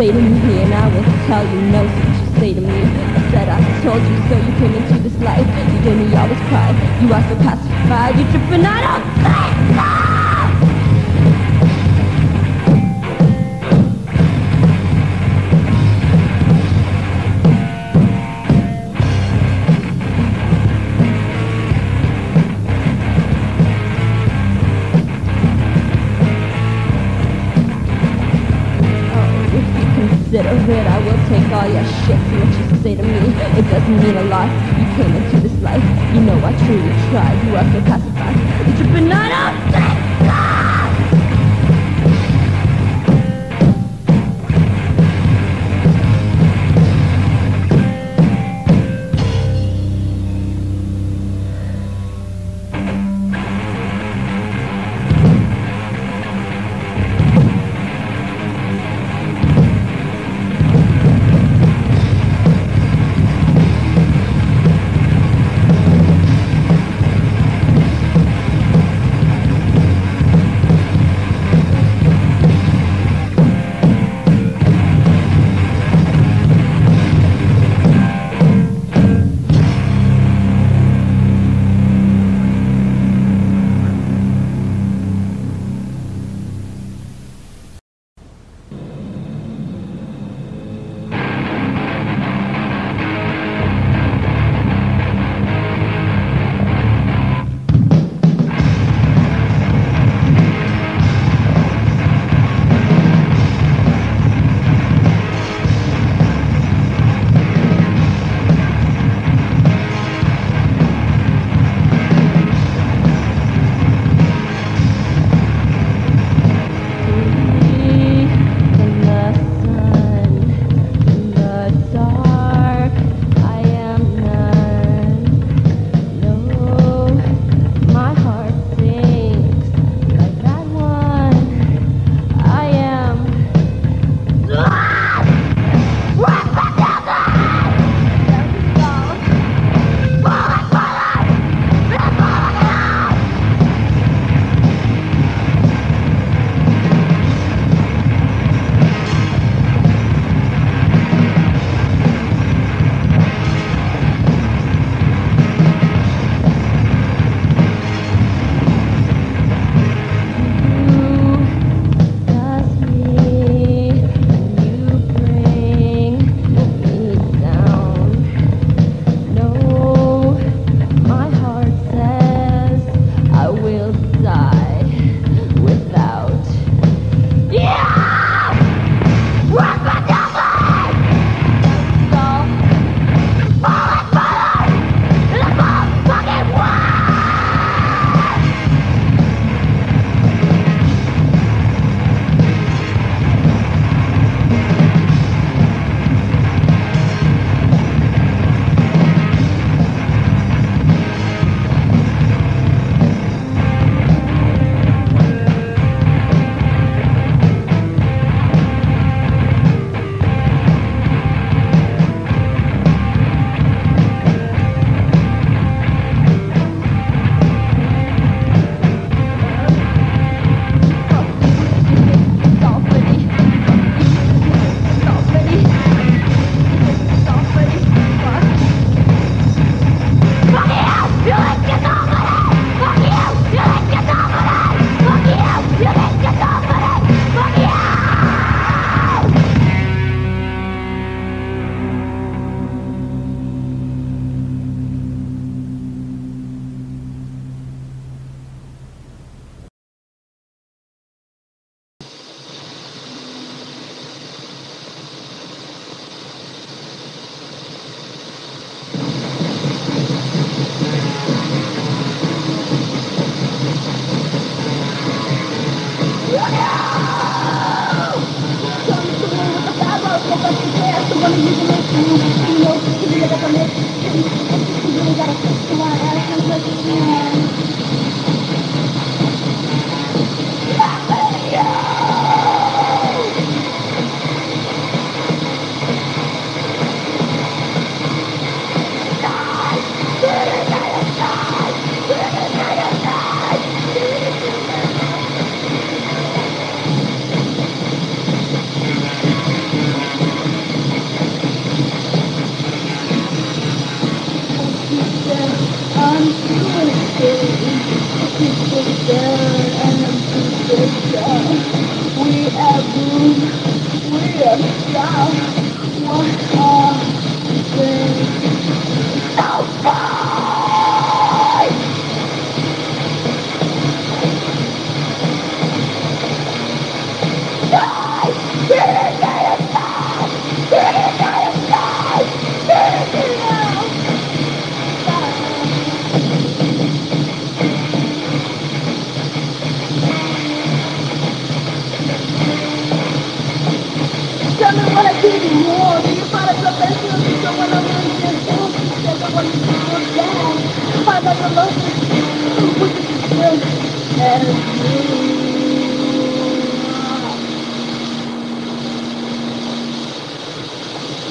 say to me, and I will tell you no. So you say to me, I said I told you so. You came into this life, you gave me all this pride. You are so pacified, you tripping out on sex. It, I will take all your shit and what you say to me. It doesn't mean a lot. You came into this life. You know I truly tried. You are so pacified. It's your banana sex. I